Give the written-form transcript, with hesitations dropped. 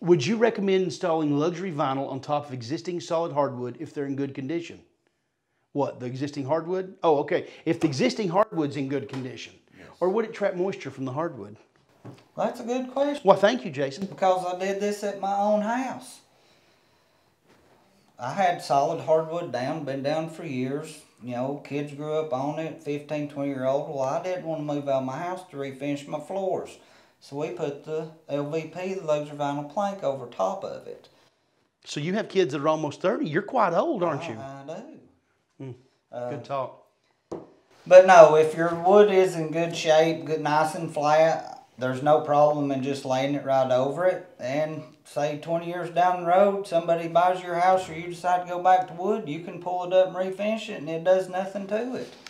Would you recommend installing luxury vinyl on top of existing solid hardwood if they're in good condition? What, the existing hardwood? Oh, okay. If the existing hardwood's in good condition, yes. Or would it trap moisture from the hardwood? That's a good question. Well, thank you, Jason. Because I did this at my own house. I had solid hardwood down, been down for years. You know, kids grew up on it, 15, 20-year-old. Well, I didn't want to move out of my house to refinish my floors. So we put the LVP, the luxury vinyl plank, over top of it. So you have kids that are almost 30. You're quite old, aren't you? I do. Mm. Good talk. But no, if your wood is in good shape, good, nice and flat, there's no problem in just laying it right over it. And say 20 years down the road, somebody buys your house or you decide to go back to wood, you can pull it up and refinish it and it does nothing to it.